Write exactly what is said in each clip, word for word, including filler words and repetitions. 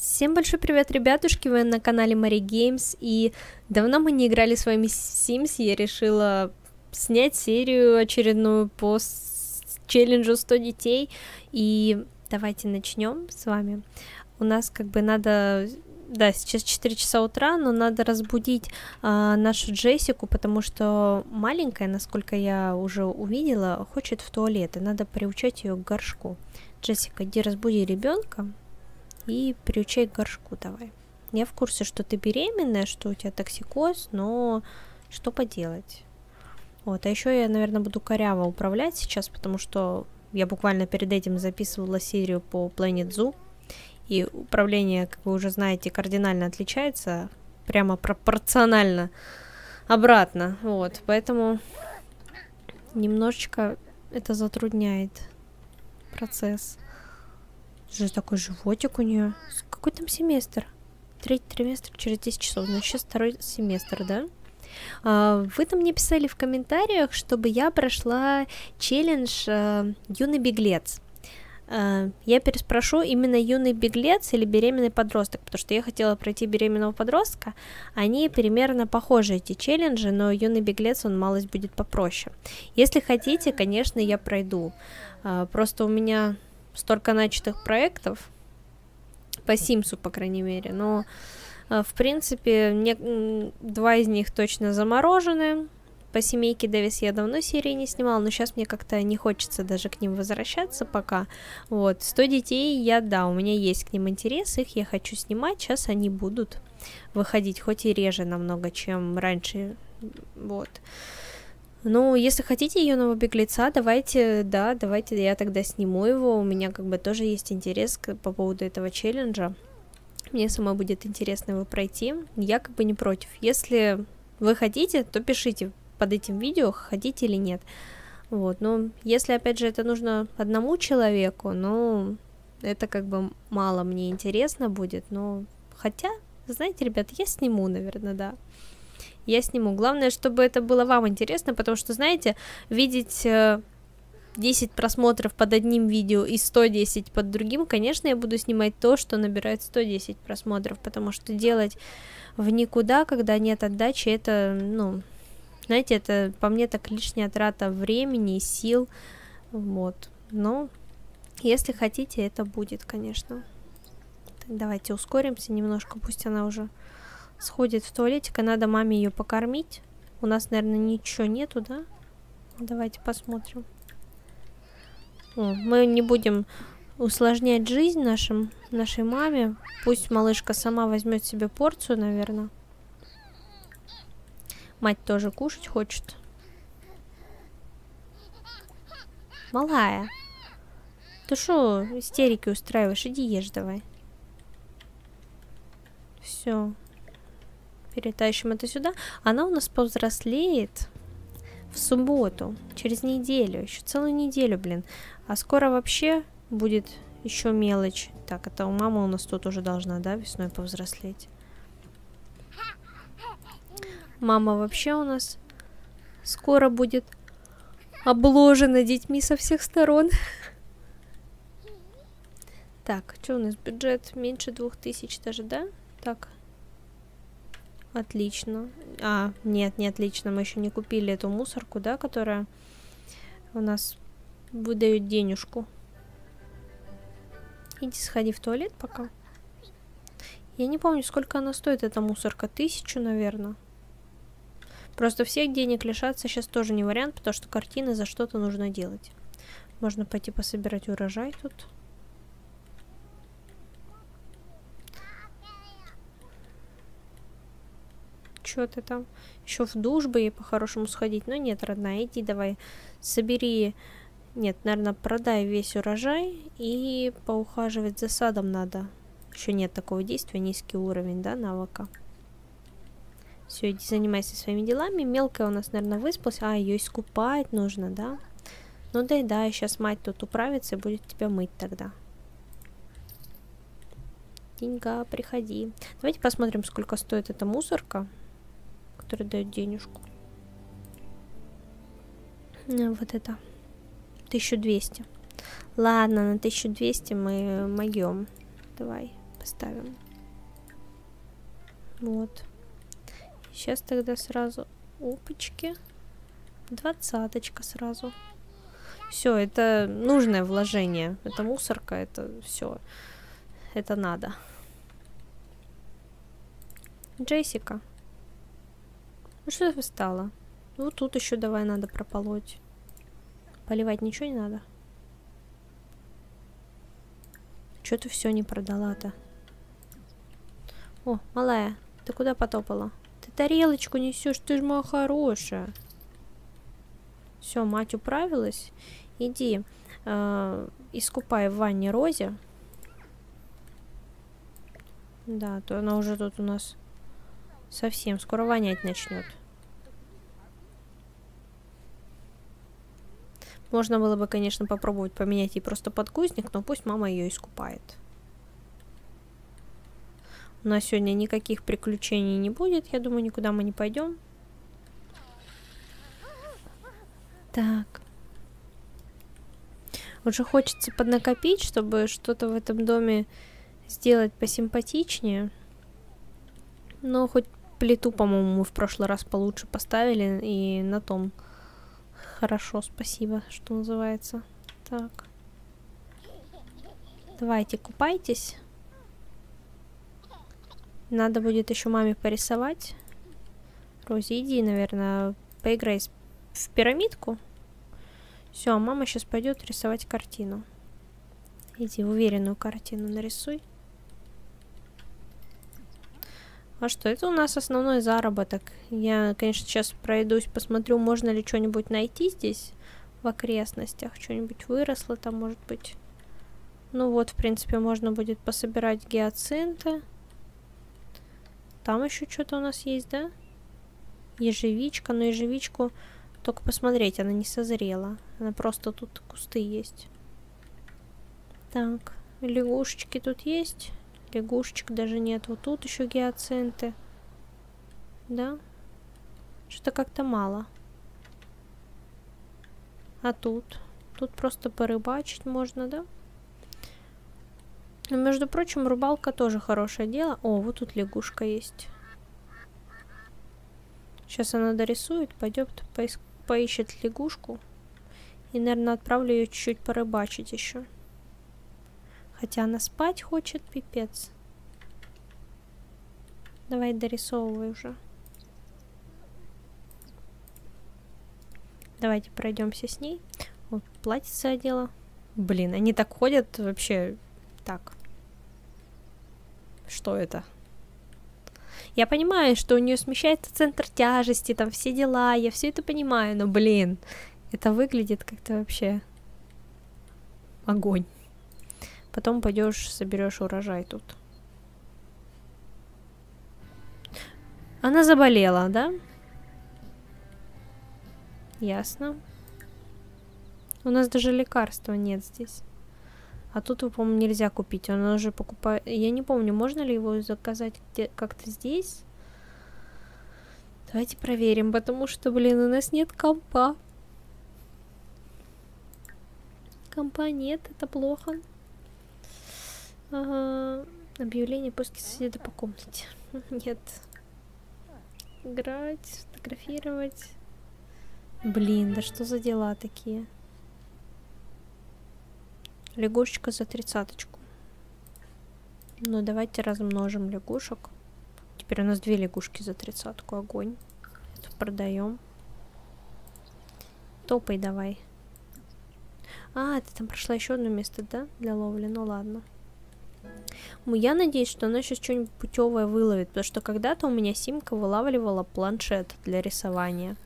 Всем большой привет, ребятушки, вы на канале Mari Games, и давно мы не играли с вами в Sims, я решила снять серию очередную по челленджу сто детей, и давайте начнем с вами. У нас как бы надо, да, сейчас четыре часа утра, но надо разбудить э, нашу Джессику, потому что маленькая, насколько я уже увидела, хочет в туалет, и надо приучать ее к горшку. Джессика, иди разбуди ребенка. И приучай к горшку давай. Я в курсе, что ты беременная, что у тебя токсикоз, но что поделать. Вот, а еще я, наверное, буду коряво управлять сейчас, потому что я буквально перед этим записывала серию по Planet Zoo. И управление, как вы уже знаете, кардинально отличается, прямо пропорционально обратно. Вот, поэтому немножечко это затрудняет процесс. Же такой животик у нее. Какой там семестр? Третий триместр через десять часов. Ну, сейчас второй семестр, да? А, вы там мне писали в комментариях, чтобы я прошла челлендж а, «Юный беглец». А, я переспрошу, именно «Юный беглец» или «Беременный подросток», потому что я хотела пройти «Беременного подростка». Они примерно похожи, эти челленджи, но «Юный беглец», он малость будет попроще. Если хотите, конечно, я пройду. А, просто у меня... столько начатых проектов, по Симсу, по крайней мере, но, в принципе, не, два из них точно заморожены. По семейке Дэвис я давно серии не снимала, но сейчас мне как-то не хочется даже к ним возвращаться пока. Вот, сто детей я, да, у меня есть к ним интерес, их я хочу снимать, сейчас они будут выходить, хоть и реже намного, чем раньше, вот. Ну, если хотите юного беглеца, давайте, да, давайте я тогда сниму его, у меня как бы тоже есть интерес к, по поводу этого челленджа, мне самой будет интересно его пройти, я как бы не против, если вы хотите, то пишите под этим видео, хотите или нет, вот, ну, если, опять же, это нужно одному человеку, ну, это как бы мало мне интересно будет, но, хотя, знаете, ребят, я сниму, наверное, да. Я сниму. Главное, чтобы это было вам интересно, потому что, знаете, видеть десять просмотров под одним видео и сто десять под другим, конечно, я буду снимать то, что набирает сто десять просмотров, потому что делать в никуда, когда нет отдачи, это, ну, знаете, это по мне так лишняя трата времени и сил, вот. Но если хотите, это будет, конечно. Так, давайте ускоримся немножко, пусть она уже... сходит в туалетик, и надо маме ее покормить. У нас, наверное, ничего нету, да? Давайте посмотрим. О, мы не будем усложнять жизнь нашим, нашей маме. Пусть малышка сама возьмет себе порцию, наверное. Мать тоже кушать хочет. Малая, ты что истерики устраиваешь? Иди ешь давай. Все. Перетащим это сюда. Она у нас повзрослеет в субботу, через неделю, еще целую неделю, блин. А скоро вообще будет еще мелочь. Так, это у мамы у нас тут уже должна, да, весной повзрослеть. Мама вообще у нас скоро будет обложена детьми со всех сторон. Так, что у нас бюджет? Меньше двух тысяч даже, да? Так. Отлично. А, нет, не отлично. Мы еще не купили эту мусорку, да, которая у нас выдает денежку. Иди сходи в туалет пока. Я не помню, сколько она стоит, эта мусорка. Тысячу, наверное. Просто всех денег лишаться сейчас тоже не вариант, потому что картины за что-то нужно делать. Можно пойти пособирать урожай тут. Что ты там? Еще в душ бы ей по-хорошему сходить. Но нет, родная, иди давай, собери. Нет, наверное, продай весь урожай и поухаживать за садом надо. Еще нет такого действия, низкий уровень, да, навыка. Все, иди занимайся своими делами. Мелкая у нас, наверное, выспалась. А, ее искупать нужно, да? Ну да и да, сейчас мать тут управится и будет тебя мыть тогда. Деньга, приходи. Давайте посмотрим, сколько стоит эта мусорка, который дает денежку. Вот это тысяча двести. Ладно, на тысячу двести мы могем. Давай, поставим. Вот. Сейчас тогда сразу... Опачки. Двадцаточка сразу. Все, это нужное вложение. Это мусорка, это все. Это надо. Джессика. Ну что ты встала? Вот тут еще давай надо прополоть. Поливать ничего не надо. Че ты все не продала-то? О, малая, ты куда потопала? Ты тарелочку несешь, ты же моя хорошая. Все, мать управилась. Иди, э, искупай в ванне Розе. Да, то она уже тут у нас совсем скоро вонять начнет. Можно было бы, конечно, попробовать поменять ей просто подгузник, но пусть мама ее искупает. У нас сегодня никаких приключений не будет. Я думаю, никуда мы не пойдем. Так. Уже хочется поднакопить, чтобы что-то в этом доме сделать посимпатичнее. Но хоть плиту, по-моему, мы в прошлый раз получше поставили. И на том... Хорошо, спасибо, что называется. Так. Давайте, купайтесь. Надо будет еще маме порисовать. Рози, иди, наверное, поиграй в пирамидку. Все, а мама сейчас пойдет рисовать картину. Иди, уверенную картину нарисуй. А что, это у нас основной заработок. Я, конечно, сейчас пройдусь, посмотрю, можно ли что-нибудь найти здесь, в окрестностях. Что-нибудь выросло там, может быть. Ну вот, в принципе, можно будет пособирать гиацинты. Там еще что-то у нас есть, да? Ежевичка, но ежевичку только посмотреть, она не созрела. Она просто тут кусты есть. Так, лягушечки тут есть. Лягушечек даже нет. Вот тут еще гиацинты. Да? Что-то как-то мало. А тут? Тут просто порыбачить можно, да? Но, между прочим, рыбалка тоже хорошее дело. О, вот тут лягушка есть. Сейчас она дорисует, пойдет поиск... поищет лягушку. И, наверное, отправлю ее чуть-чуть порыбачить еще. Хотя она спать хочет, пипец. Давай дорисовывай уже. Давайте пройдемся с ней. Вот, платьице одела. Блин, они так ходят вообще. Так. Что это? Я понимаю, что у нее смещается центр тяжести, там все дела, я все это понимаю, но, блин, это выглядит как-то вообще... Огонь. Потом пойдешь, соберешь урожай тут. Она заболела, да? Ясно. У нас даже лекарства нет здесь. А тут, его, по-моему, нельзя купить. Она уже покупает... Я не помню, можно ли его заказать как-то здесь? Давайте проверим, потому что, блин, у нас нет компа. Компа нет, это плохо. Ага. Объявление поиски соседа по комнате. Нет. Играть, фотографировать. Блин, да что за дела такие? Лягушечка за тридцаточку. Ну, давайте размножим лягушек. Теперь у нас две лягушки за тридцатку. Огонь. Это продаем. Топай давай. А, ты там прошла еще одно место, да? Для ловли. Ну ладно. Я надеюсь, что она сейчас что-нибудь путевое выловит, потому что когда-то у меня симка вылавливала планшет для рисования.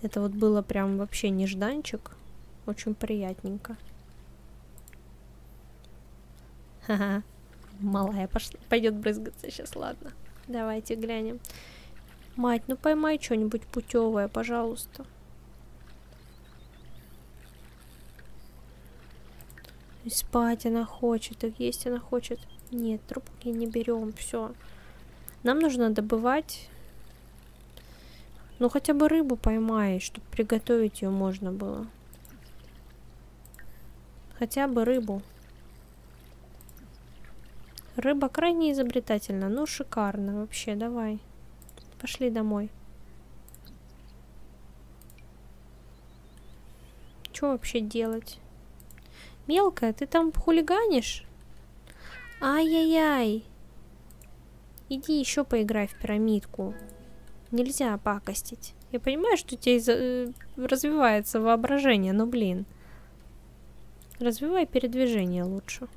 Это вот было прям вообще нежданчик. Очень приятненько. Ха-ха. Малая пошла. Пойдет брызгаться сейчас, ладно. Давайте глянем. Мать, ну поймай что-нибудь путевое, пожалуйста. И спать она хочет, и есть она хочет. Нет, трубки не берем, все. Нам нужно добывать. Ну хотя бы рыбу поймай, чтобы приготовить ее можно было. Хотя бы рыбу. Рыба крайне изобретательна. Ну, шикарно вообще. Давай. Пошли домой. Что вообще делать? Мелкая, ты там хулиганишь? Ай-яй-яй. Иди еще поиграй в пирамидку. Нельзя пакостить. Я понимаю, что у тебя из- развивается воображение, но, блин. Развивай передвижение лучше.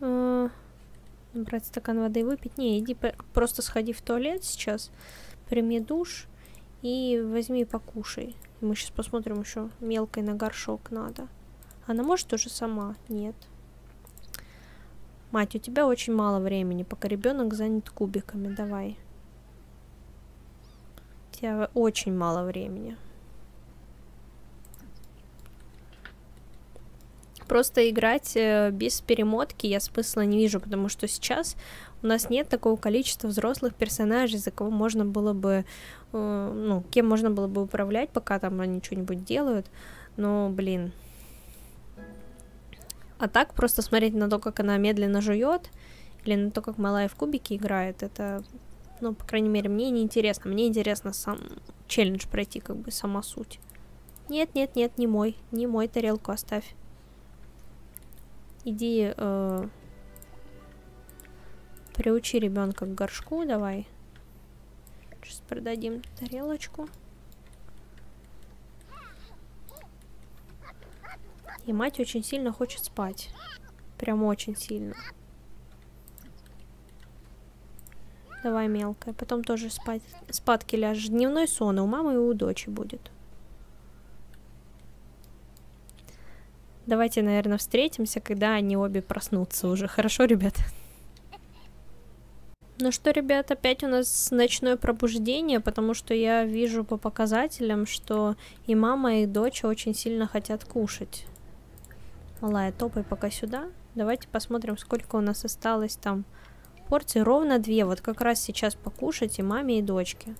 Э-э- набрать стакан воды и выпить. Не, иди просто сходи в туалет сейчас. Прими душ и возьми покушай. Мы сейчас посмотрим еще мелкой на горшок надо. Она может уже сама? Нет. Мать, у тебя очень мало времени, пока ребенок занят кубиками. Давай. У тебя очень мало времени. Просто играть без перемотки я смысла не вижу, потому что сейчас у нас нет такого количества взрослых персонажей, за кого можно было бы, ну, кем можно было бы управлять, пока там они что-нибудь делают. Но, блин... А так просто смотреть на то, как она медленно жует, или на то, как малая в кубики играет, это, ну, по крайней мере, мне неинтересно. Мне интересно сам челлендж пройти, как бы сама суть. Нет, нет, нет, не мой, не мой, тарелку оставь. Иди, э, приучи ребенка к горшку, давай. Сейчас продадим тарелочку. И мать очень сильно хочет спать. Прям очень сильно. Давай, мелкая. Потом тоже спать. Спадки ляжешь. Дневной сон у мамы и у дочи будет. Давайте, наверное, встретимся, когда они обе проснутся уже. Хорошо, ребят? Ну что, ребят, опять у нас ночное пробуждение, потому что я вижу по показателям, что и мама, и дочь очень сильно хотят кушать. Малая, топай пока сюда. Давайте посмотрим, сколько у нас осталось там порций. Ровно две. Вот как раз сейчас покушать и маме, и дочке.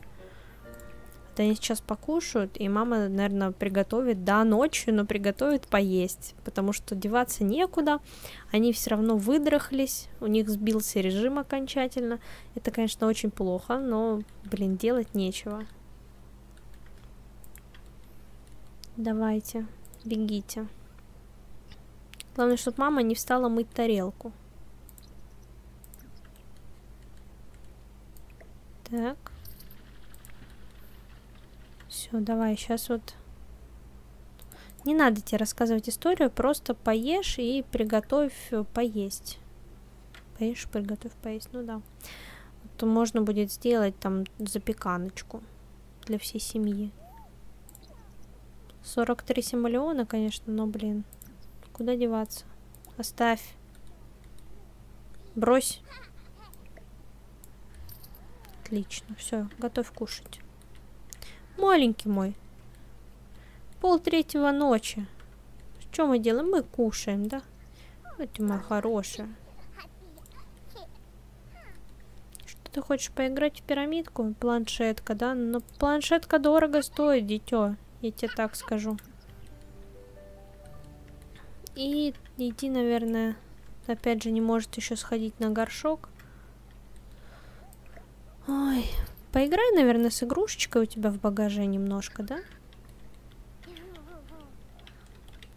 Вот они сейчас покушают, и мама, наверное, приготовит, да, ночью, но приготовит поесть. Потому что деваться некуда. Они все равно выдрахлись. У них сбился режим окончательно. Это, конечно, очень плохо, но, блин, делать нечего. Давайте, бегите. Главное, чтобы мама не встала мыть тарелку. Так. Все, давай, сейчас вот... Не надо тебе рассказывать историю, просто поешь и приготовь поесть. Поешь, приготовь поесть, ну да. То можно будет сделать там запеканочку для всей семьи. сорок три симолеона, конечно, но, блин... Куда деваться? Оставь. Брось. Отлично. Все, готов кушать. Маленький мой. Пол третьего ночи. Что мы делаем? Мы кушаем, да? Вот ты моя хорошая. Что ты хочешь поиграть в пирамидку? Планшетка, да? Но планшетка дорого стоит, дитё. Я тебе так скажу. И иди, наверное, опять же, не может еще сходить на горшок. Ой, поиграй, наверное, с игрушечкой у тебя в багаже немножко, да?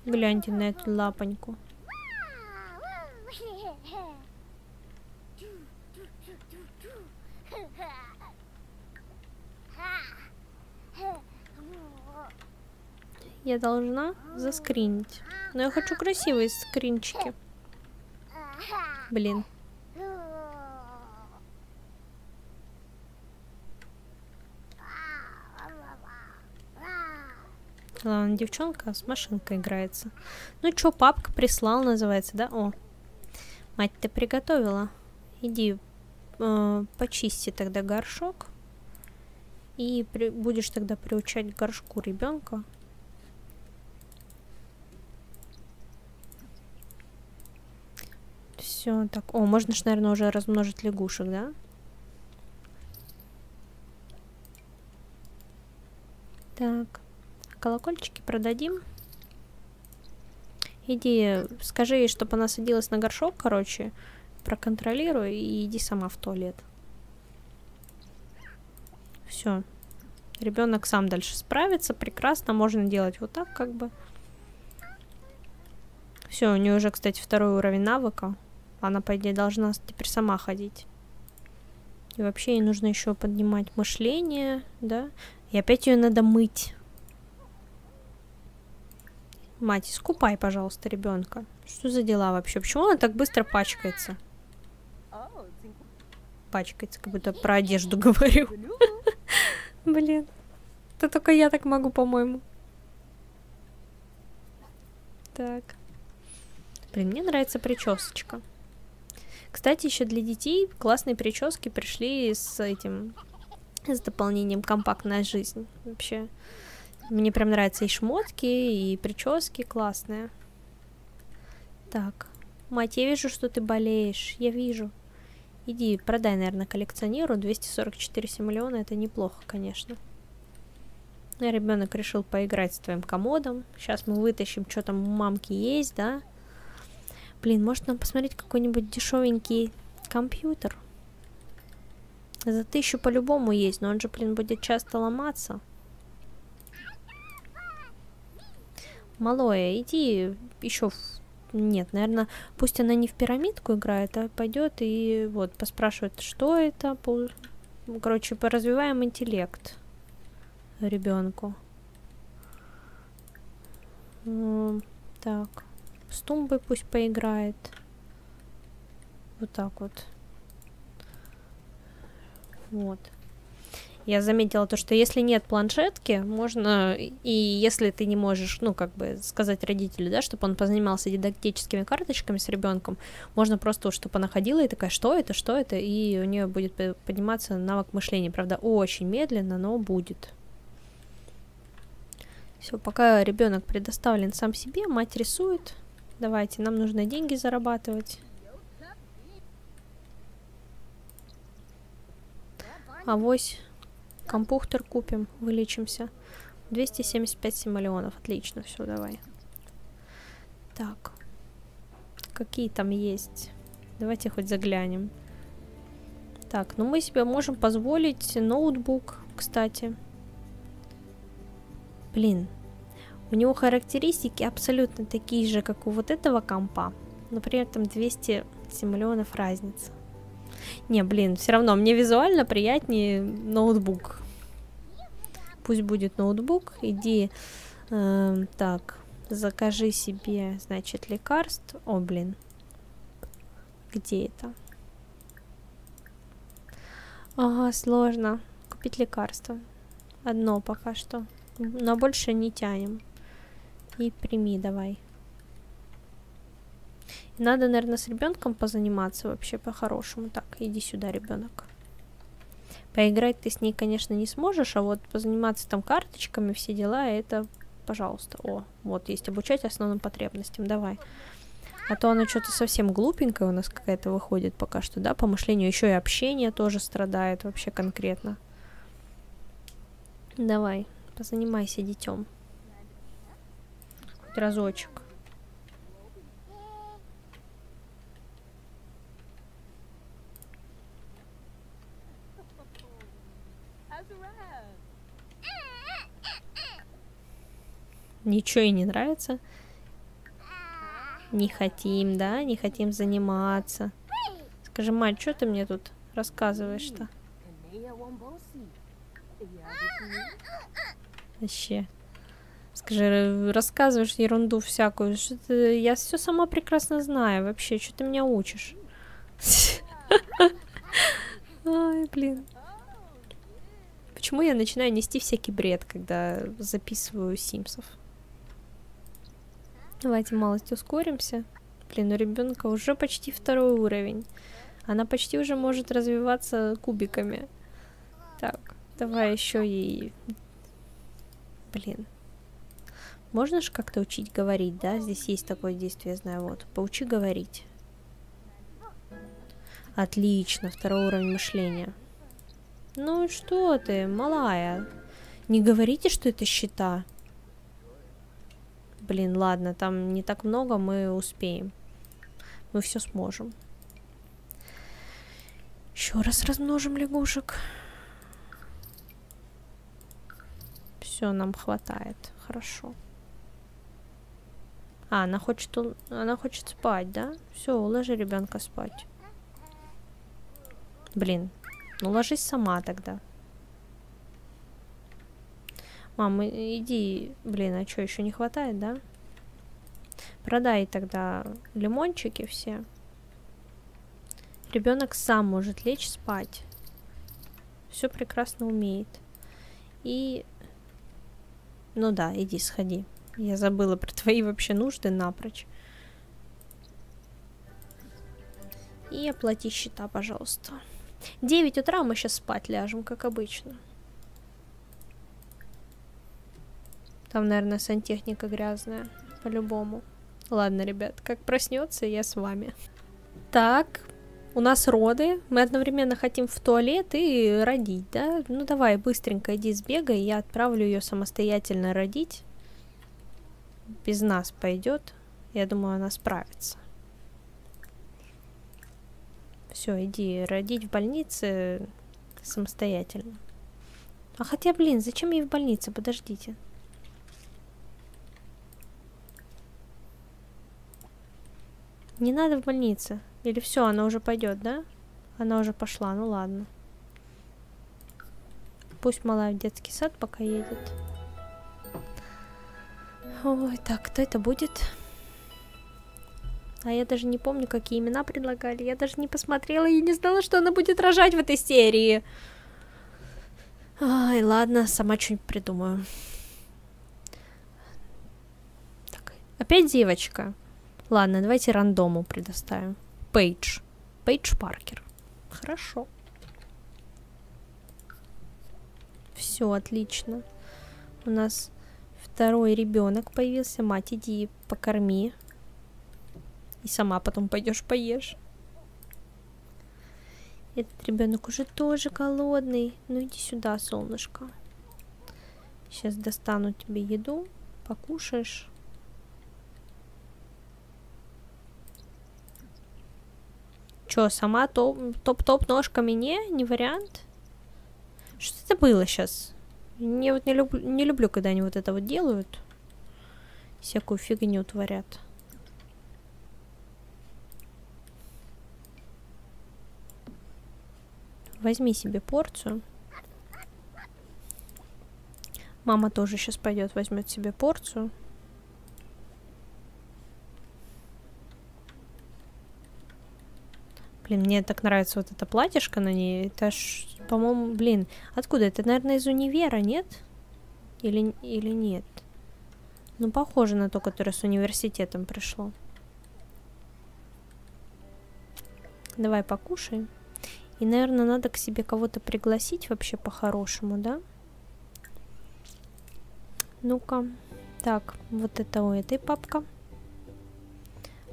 Гляньте на эту лапоньку. Я должна заскринить. Но я хочу красивые скринчики. Блин. Ладно, девчонка с машинкой играется. Ну чё, папка прислал, называется, да? О, мать, ты приготовила. Иди э, почисти тогда горшок. И при, будешь тогда приучать к горшку ребенка. Все, так. О, можно же, наверное, уже размножить лягушек, да? Так. Колокольчики продадим. Иди, скажи ей, чтобы она садилась на горшок, короче. Проконтролируй и иди сама в туалет. Все. Ребенок сам дальше справится. Прекрасно. Можно делать вот так, как бы. Все, у нее уже, кстати, второй уровень навыка. Она, по идее, должна теперь сама ходить. И вообще ей нужно еще поднимать мышление, да? И опять ее надо мыть. Мать, искупай, пожалуйста, ребенка. Что за дела вообще? Почему она так быстро пачкается? Пачкается, как будто про одежду говорю. Блин. Это только я так могу, по-моему. Так. Блин, мне нравится причесочка. Кстати, еще для детей классные прически пришли с этим... с дополнением «Компактная жизнь». Вообще... Мне прям нравятся и шмотки, и прически классные. Так. Мать, я вижу, что ты болеешь. Я вижу. Иди, продай, наверное, коллекционеру. двести сорок четыре миллиона, это неплохо, конечно. Ребенок решил поиграть с твоим комодом. Сейчас мы вытащим, что там у мамки есть, да? Блин, может нам посмотреть какой-нибудь дешевенький компьютер? За тысячу по-любому есть, но он же, блин, будет часто ломаться. Малое, иди еще... В... Нет, наверное, пусть она не в пирамидку играет, а пойдет и вот поспрашивает, что это. Короче, поразвиваем интеллект ребенку. Так, с тумбой пусть поиграет. Вот так вот. Вот. Я заметила то, что если нет планшетки, можно, и если ты не можешь, ну, как бы сказать родителю, да, чтобы он позанимался дидактическими карточками с ребенком, можно просто, чтобы она ходила и такая, что это, что это, и у нее будет подниматься навык мышления. Правда, очень медленно, но будет. Все, пока ребенок предоставлен сам себе, мать рисует. Давайте, нам нужно деньги зарабатывать. Авось. Компьютер купим, вылечимся. двести семьдесят пять миллионов. Отлично, все, давай. Так. Какие там есть? Давайте хоть заглянем. Так, ну мы себе можем позволить ноутбук, кстати. Блин. У него характеристики абсолютно такие же, как у вот этого компа. Например, там двести миллионов разница. Не, блин, все равно мне визуально приятнее ноутбук. Пусть будет ноутбук. Иди, э, так, закажи себе, значит, лекарств. О, блин. Где это? Ага, сложно. Купить лекарство. Одно пока что. Но больше не тянем. И прими давай. Надо, наверное, с ребенком позаниматься вообще по-хорошему. Так, иди сюда, ребенок. Поиграть ты с ней, конечно, не сможешь, а вот позаниматься там карточками, все дела, это, пожалуйста. О, вот есть обучать основным потребностям, давай. А то она что-то совсем глупенькая у нас какая-то выходит пока что, да, по мышлению. Еще и общение тоже страдает вообще конкретно. Давай, позанимайся детем. Хоть разочек. Ничего ей не нравится. Не хотим, да? Не хотим заниматься. Скажи, мать, что ты мне тут рассказываешь-то? Вообще. Скажи, рассказываешь ерунду всякую. Что ты... Я все сама прекрасно знаю вообще. Что ты меня учишь? Ай, блин. Почему я начинаю нести всякий бред, когда записываю симсов? Давайте малость ускоримся. Блин, у ребенка уже почти второй уровень. Она почти уже может развиваться кубиками. Так, давай еще ей... Блин. Можно же как-то учить говорить, да? Здесь есть такое действие, я знаю. Вот, поучи говорить. Отлично, второй уровень мышления. Ну что ты, малая? Не говорите, что это счета. Блин, ладно, там не так много, мы успеем. Мы все сможем. Еще раз размножим лягушек. Все, нам хватает. Хорошо. А, она хочет, она хочет спать, да? Все, уложи ребенка спать. Блин, ну ложись сама тогда. Мама, иди. Блин, а что, еще не хватает, да? Продай тогда лимончики все. Ребенок сам может лечь спать. Все прекрасно умеет. И... Ну да, иди, сходи. Я забыла про твои вообще нужды напрочь. И оплати счета, пожалуйста. девять утра мы сейчас спать ляжем, как обычно. Там, наверное, сантехника грязная. По-любому. Ладно, ребят, как проснется, я с вами. Так, у нас роды. Мы одновременно хотим в туалет и родить, да? Ну давай, быстренько иди сбегай, я отправлю ее самостоятельно родить. Без нас пойдет. Я думаю, она справится. Все, иди родить в больнице самостоятельно. А хотя, блин, зачем ей в больнице? Подождите. Не надо в больнице. Или все, она уже пойдет, да? Она уже пошла, ну ладно. Пусть малая в детский сад пока едет. Ой, так, кто это будет? А я даже не помню, какие имена предлагали. Я даже не посмотрела и не знала, что она будет рожать в этой серии. Ай, ладно, сама что-нибудь придумаю. Так, опять девочка. Ладно, давайте рандому предоставим. Пейдж. Пейдж Паркер. Хорошо. Все, отлично. У нас второй ребенок появился. Мать, иди покорми. И сама потом пойдешь поешь. Этот ребенок уже тоже голодный. Ну иди сюда, солнышко. Сейчас достану тебе еду. Покушаешь. Чё, сама топ-топ ножками не? Не вариант? Что это было сейчас? Я вот не люблю, не люблю, когда они вот это вот делают. Всякую фигню творят. Возьми себе порцию. Мама тоже сейчас пойдет, возьмет себе порцию. Блин, мне так нравится вот это платьишко на ней. Это ж, по-моему, блин, откуда? Это, наверное, из универа, нет? Или, или нет? Ну, похоже на то, которое с университетом пришло. Давай покушаем. И, наверное, надо к себе кого-то пригласить вообще по-хорошему, да? Ну-ка. Так, вот это у этой папка.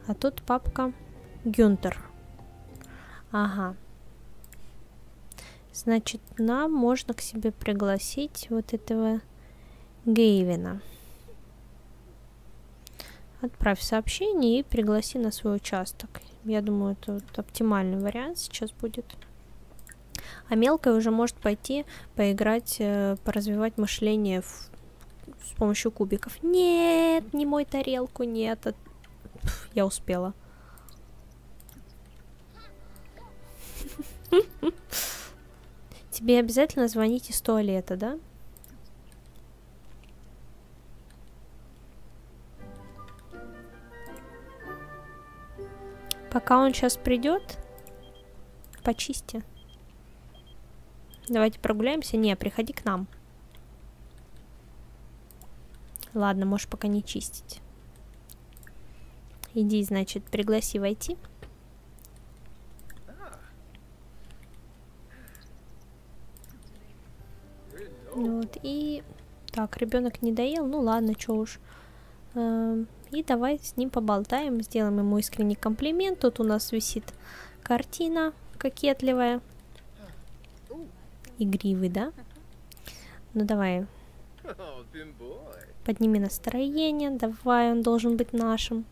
А тут папка Гюнтер. Ага. Значит, нам можно к себе пригласить вот этого Гейвина. Отправь сообщение и пригласи на свой участок. Я думаю, это вот оптимальный вариант сейчас будет. А мелкая уже может пойти поиграть, поразвивать мышление в... с помощью кубиков. Нет, не мой тарелку, нет. От... Пф, я успела. Тебе обязательно звонить из туалета, да? Пока он сейчас придет, почисти. Давайте прогуляемся. Не, приходи к нам. Ладно, можешь пока не чистить. Иди, значит, пригласи войти. Вот, и... Так, ребенок не доел, ну ладно, чё уж. И давай с ним поболтаем, сделаем ему искренний комплимент. Тут у нас висит картина кокетливая. Игривый, да? Ну давай. Подними настроение. Давай, он должен быть нашим.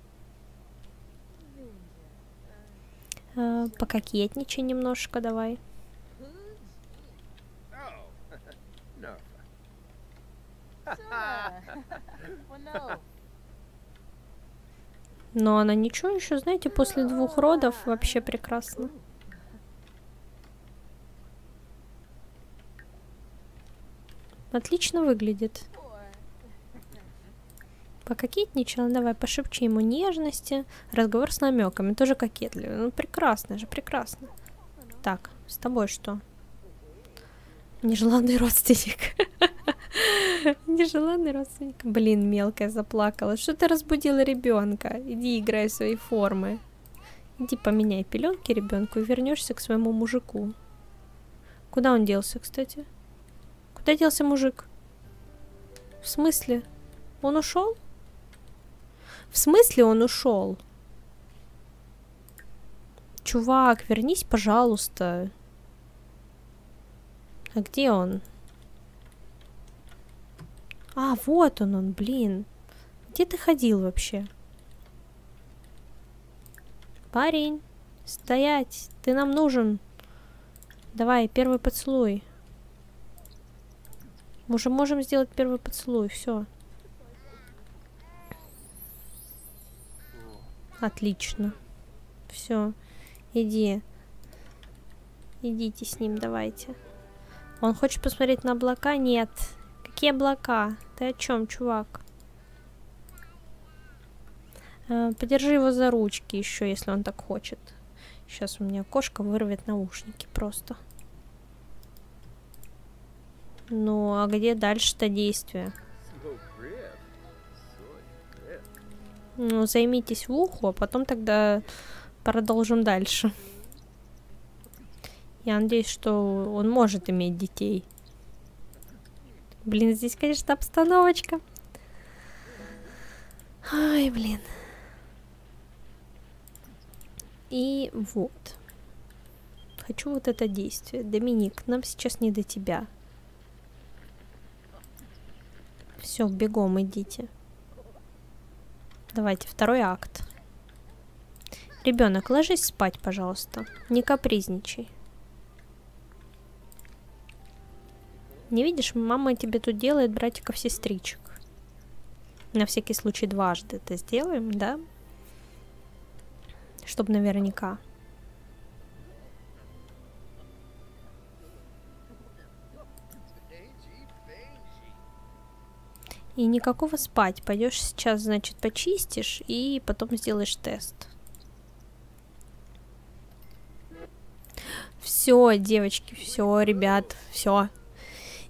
Э, пококетничай немножко, давай. Но она ничего еще, знаете, после двух родов вообще прекрасно. Отлично выглядит. Пококетничала, давай, пошепчи ему нежности. Разговор с намеками, тоже кокетливый. Ну, прекрасно же, прекрасно. Так, с тобой что? Нежеланный родственник. Нежеланный родственник. Блин, мелкая заплакала. Что ты разбудила ребенка? Иди играй в свои формы. Иди поменяй пеленки ребенку и вернешься к своему мужику. Куда он делся, кстати? Куда делся мужик? В смысле? Он ушел? В смысле он ушел? Чувак, вернись, пожалуйста. А где он? А, вот он, он, блин. Где ты ходил вообще? Парень, стоять, ты нам нужен. Давай, первый поцелуй. Мы же можем сделать первый поцелуй, все. Отлично. Все. Иди. Идите с ним, давайте. Он хочет посмотреть на облака? Нет. Какие облака? Ты о чем, чувак? Э, подержи его за ручки еще, если он так хочет. Сейчас у меня кошка вырвет наушники просто. Ну, а где дальше-то действие? Ну, займитесь в уху, а потом тогда продолжим дальше. Я надеюсь, что он может иметь детей. Блин, здесь, конечно, обстановочка. Ай, блин. И вот. Хочу вот это действие. Доминик, нам сейчас не до тебя. Все, бегом идите. Давайте, второй акт. Ребенок, ложись спать, пожалуйста. Не капризничай. Не видишь, мама тебе тут делает братиков-сестричек. На всякий случай дважды это сделаем, да? Чтобы наверняка. И никакого спать. Пойдешь сейчас, значит, почистишь и потом сделаешь тест. Все, девочки, все, ребят, все.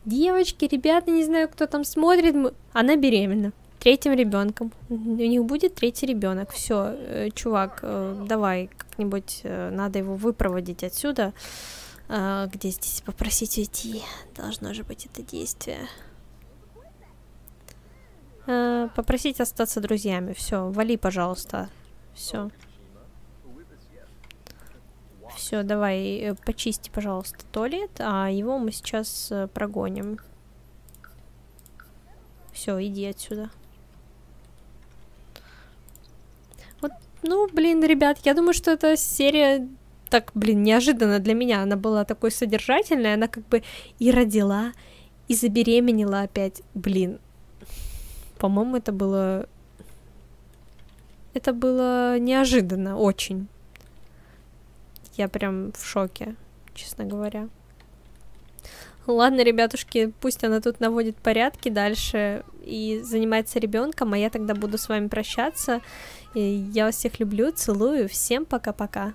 Девочки, ребята, не знаю, кто там смотрит. Мы... Она беременна. Третьим ребенком. У них будет третий ребенок. Все, э, чувак, э, давай как-нибудь э, надо его выпроводить отсюда. Э, где здесь попросить уйти? Должно же быть это действие. Попросить остаться друзьями. Все, вали, пожалуйста. Все. Все, давай, почисти, пожалуйста, туалет, а его мы сейчас прогоним. Все, иди отсюда. Вот, ну, блин, ребят, я думаю, что эта серия так, блин, неожиданно для меня. Она была такой содержательной, она как бы и родила, и забеременела опять. Блин. По-моему, это было... Это было неожиданно, очень. Я прям в шоке, честно говоря. Ладно, ребятушки, пусть она тут наводит порядки дальше и занимается ребенком, а я тогда буду с вами прощаться. Я вас всех люблю, целую, всем пока-пока.